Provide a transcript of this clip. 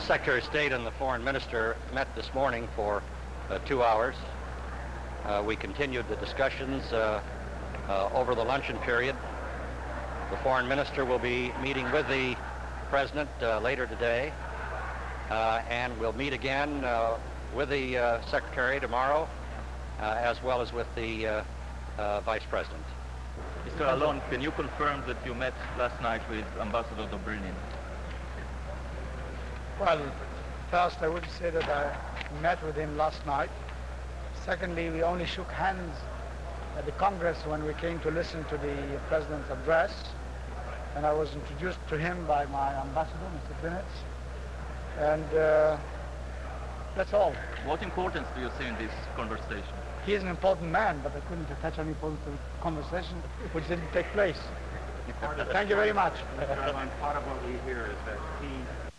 The Secretary of State and the Foreign Minister met this morning for 2 hours. We continued the discussions over the luncheon period. The Foreign Minister will be meeting with the President later today, and we'll meet again with the Secretary tomorrow, as well as with the Vice President. Mr. Allon, can you confirm that you met last night with Ambassador Dobrynin? Well, first I would say that I met with him last night. Secondly, we only shook hands at the Congress when we came to listen to the President's address. And I was introduced to him by my ambassador, Mr. Linitz. And that's all. What importance do you see in this conversation? He is an important man, but I couldn't attach any importance to the conversation, which didn't take place. Thank you very much. Part of what we hear is that he